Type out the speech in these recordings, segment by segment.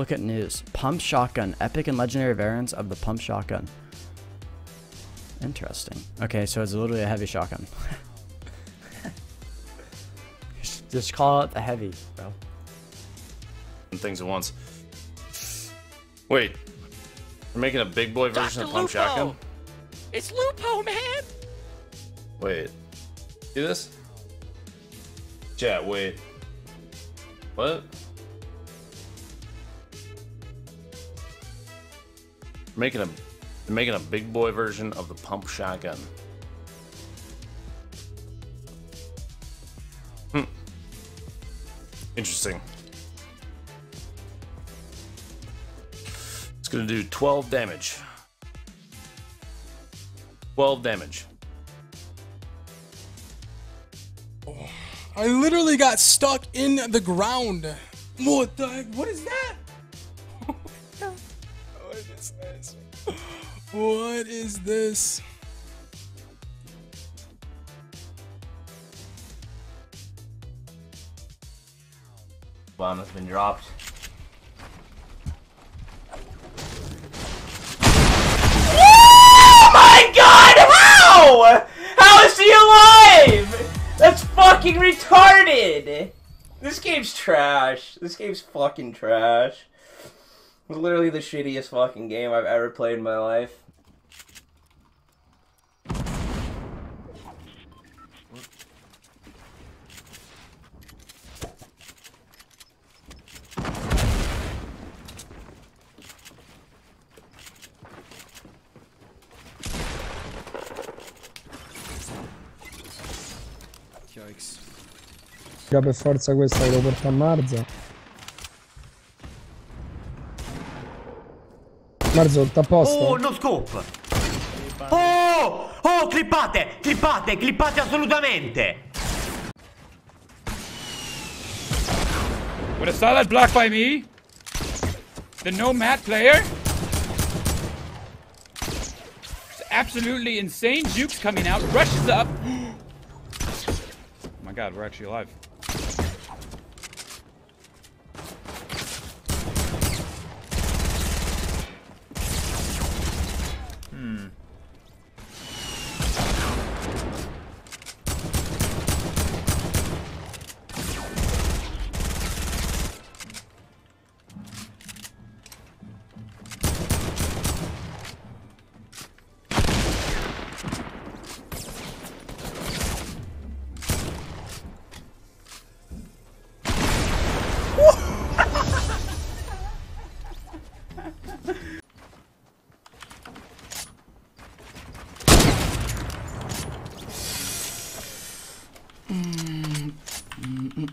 Look at news. Pump shotgun. Epic and legendary variants of the pump shotgun. Interesting. Okay, so it's literally a heavy shotgun. Just call it the heavy, bro. Things at once. Wait. We're making a big boy version of pump shotgun? It's Lupo, man! Wait. See this? Chat, wait. What? Making a big boy version of the pump shotgun. Hmm. Interesting. It's gonna do 12 damage. 12 damage. Oh, I literally got stuck in the ground. What the heck? What is that? What is this? Bomb has been dropped. Oh my god! How? How is he alive? That's fucking retarded. This game's trash. This game's fucking trash. It's literally the shittiest fucking game I've ever played in my life. Yikes. Era per forza questa che devo portare a Marza. Marzotto, a posto. Oh, no scope. Oh, oh, clippate, clippate, clippate assolutamente. With a solid block by me, the nomad player. It's absolutely insane. Jukes coming out, rushes up. Oh my god, we're actually alive.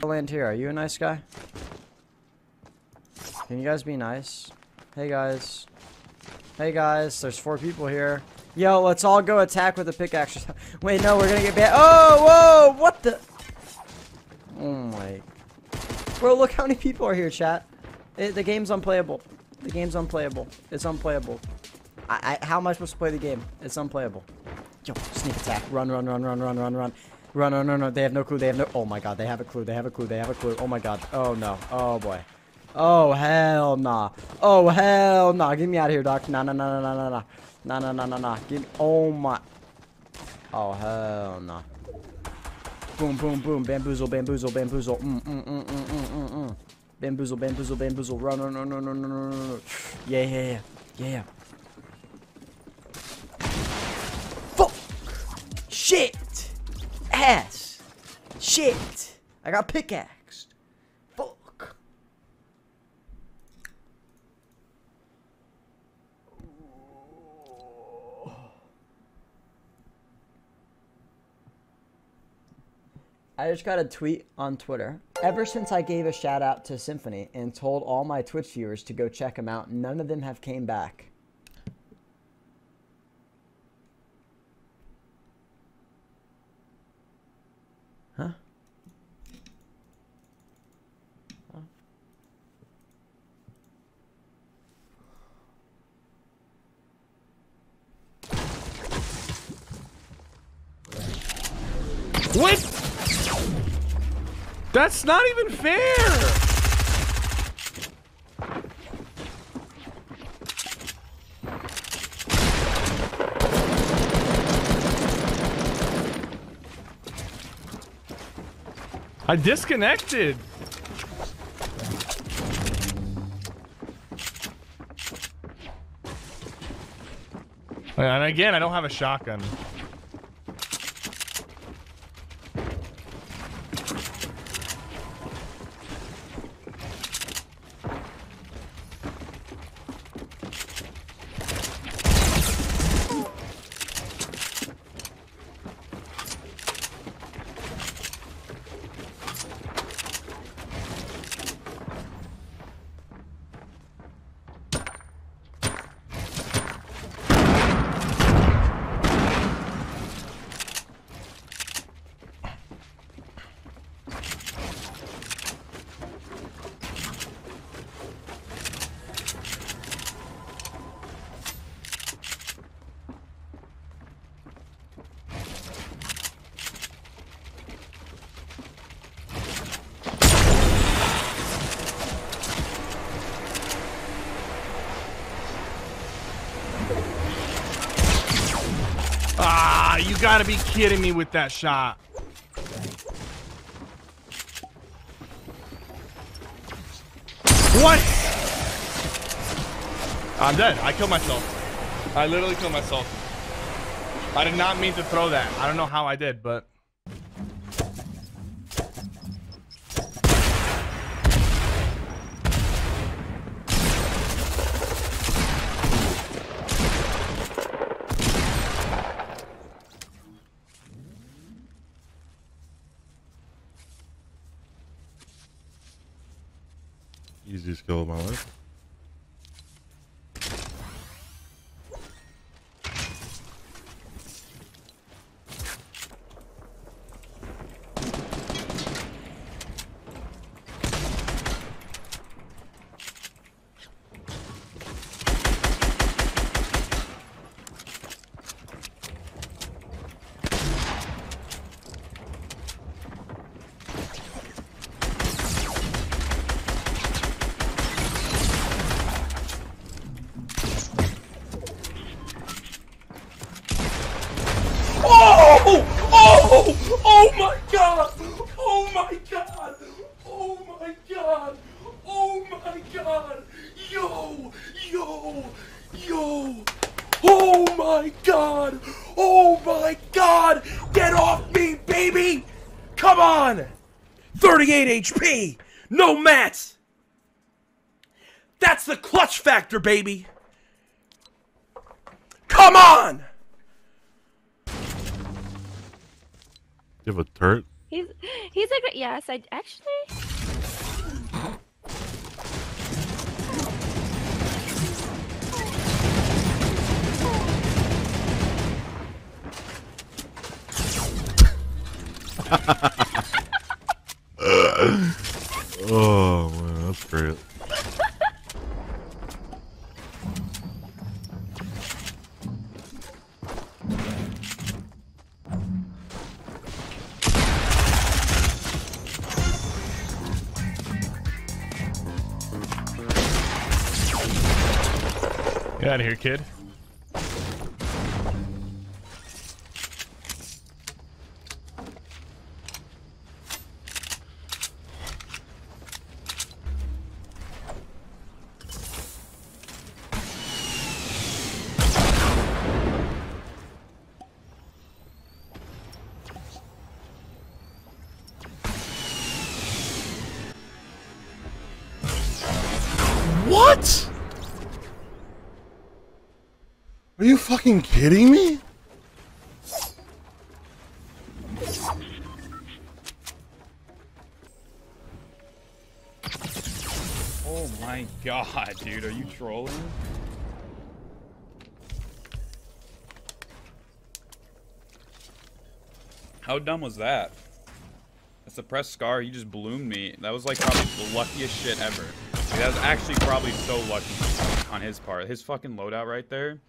Land here. Are you a nice guy? Can you guys be nice? Hey guys. Hey guys. There's 4 people here. Yo, let's all go attack with a pickaxe. Wait, no, we're gonna get banned. Oh, whoa! What the? Oh my. Bro, look how many people are here, chat. The game's unplayable. The game's unplayable. It's unplayable. How am I supposed to play the game? It's unplayable. Yo, sneak attack. Run, run, run, run, run, run, run. Run, no, no, no, they have no clue, they have no- Oh my god, they have a clue, they have a clue, they have a clue, oh my god, oh no, oh boy. Oh, hell nah. Oh, hell nah, get me out of here, doc. Nah, nah, nah, nah, nah, nah, nah, nah, nah, nah, nah, get me- Oh my- Oh, hell nah. Boom, boom, boom, bamboozle, bamboozle, bamboozle, Bamboozle, bamboozle, bamboozle, run, run, run, run, run, run, run, run, run. Yeah, yeah, yeah, yeah, yeah. Fuck! Shit! Ass! Shit! I got pickaxed. Fuck. I just got a tweet on Twitter. Ever since I gave a shout out to Symfuhny and told all my Twitch viewers to go check him out, none of them have came back. Huh? Huh? What? That's not even fair! I disconnected. And again, I don't have a shotgun. You gotta be kidding me with that shot. What? I'm dead. I killed myself. I literally killed myself. I did not mean to throw that. I don't know how I did, but... Easiest kill of my life. Oh my god! Oh my god! Oh my god! Oh my god! Yo! Yo! Yo! Oh my god! Oh my god! Get off me, baby! Come on! 38 HP! No mats! That's the clutch factor, baby! Come on! You have a turret? He's a great, yes, I actually. Oh man, that's great. Get out of here, kid. What? Are you fucking kidding me? Oh my god, dude, are you trolling? How dumb was that? That's the press scar, you just bloomed me. That was like probably the luckiest shit ever. Like, that was actually probably so lucky on his part. His fucking loadout right there.